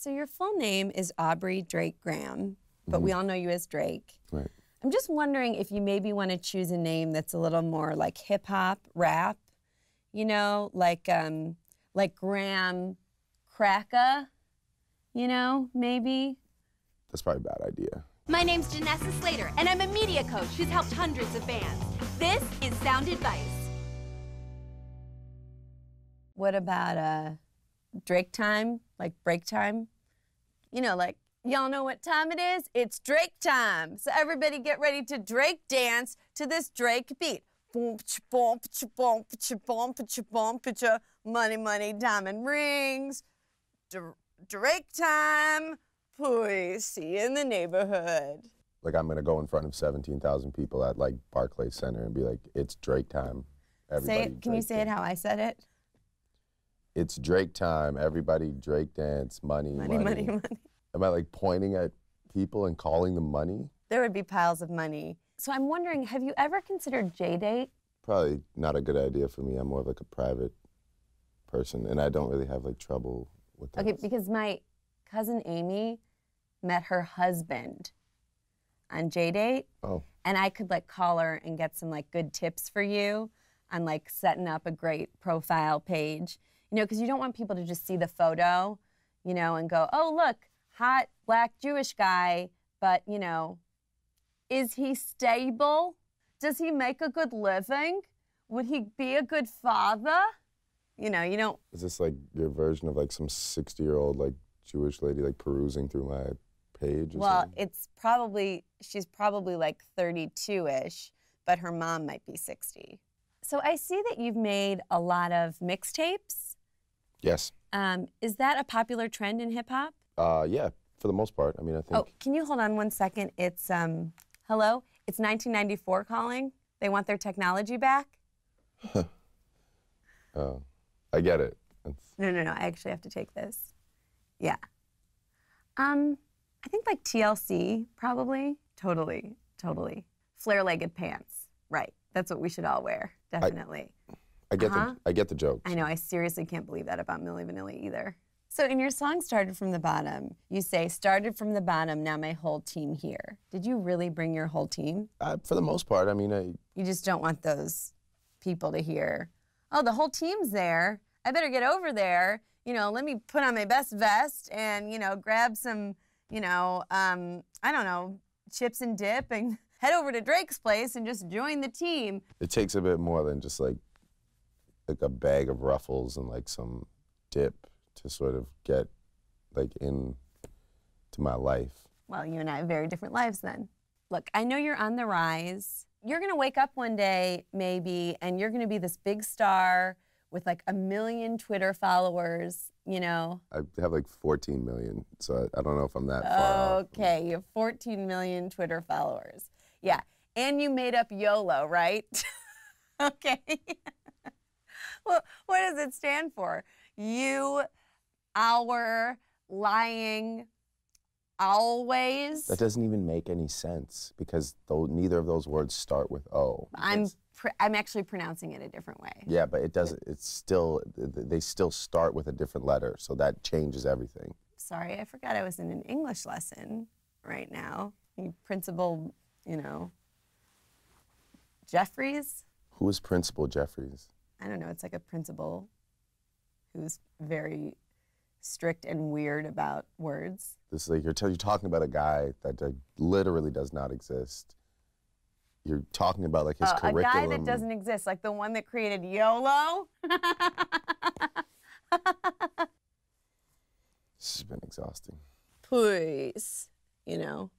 So your full name is Aubrey Drake Graham, but we all know you as Drake. Right. I'm just wondering if you maybe want to choose a name that's a little more like hip hop, rap, you know, like Graham Cracka, you know, maybe. That's probably a bad idea. My name's Janessa Slater, and I'm a media coach who's helped hundreds of bands. This is Sound Advice. What about Drake time, like break time? You know, like, y'all know what time it is? It's Drake time. So everybody get ready to Drake dance to this Drake beat. Money, money, diamond rings. Drake time. Pussy in the neighborhood. Like, I'm gonna go in front of 17,000 people at like Barclays Center and be like, it's Drake time. Everybody. Say it. Can you say it how I said it? It's Drake time. Everybody Drake dance. Money, money, money, money. Am I like pointing at people and calling them money? There would be piles of money. So I'm wondering, have you ever considered JDate? Probably not a good idea for me. I'm more of like a private person, and I don't really have like trouble with that. Okay, because my cousin Amy met her husband on JDate. Oh. And I could like call her and get some like good tips for you on like setting up a great profile page. You know, because you don't want people to just see the photo, you know, and go, oh, look, hot black Jewish guy, but, you know, is he stable? Does he make a good living? Would he be a good father? You know, you don't... Is this like your version of like some 60-year-old like Jewish lady like perusing through my page or something? Well, it's probably, she's probably like 32-ish, but her mom might be 60. So I see that you've made a lot of mixtapes. Yes. Is that a popular trend in hip hop? Yeah, for the most part. I mean, I think. Oh, can you hold on one second? It's hello. It's 1994 calling. They want their technology back. Oh, I get it. That's... No, no, no. I actually have to take this. Yeah. I think like TLC probably. Totally, totally. Flare-legged pants. Right. That's what we should all wear. Definitely. I get the joke. I know, I seriously can't believe that about Milli Vanilli either. So in your song Started From The Bottom, you say, started from the bottom, now my whole team here. Did you really bring your whole team? For the most part, I mean, You just don't want those people to hear, oh, the whole team's there, I better get over there, you know, let me put on my best vest and, you know, grab some, you know, I don't know, chips and dip and head over to Drake's place and just join the team. It takes a bit more than just like a bag of Ruffles and like some dip to sort of get like in to my life. Well, you and I have very different lives then. Look, I know you're on the rise. You're gonna wake up one day maybe and you're gonna be this big star with like 1 million Twitter followers, you know? I have like 14 million, so I don't know if I'm that far. Okay, you have 14 million Twitter followers. Yeah, and you made up YOLO, right? Okay. Well, what does it stand for? You, our, lying, always. That doesn't even make any sense because neither of those words start with O. I'm actually pronouncing it a different way. Yeah, but it doesn't. It's still, they still start with a different letter, so that changes everything. Sorry, I forgot I was in an English lesson right now. Principal, you know, Jeffries. Who is Principal Jeffries? I don't know, it's like a principal who's very strict and weird about words. This is like, you're talking about a guy that literally does not exist. You're talking about like his curriculum. A guy that doesn't exist, like the one that created YOLO? This has been exhausting. Please, you know.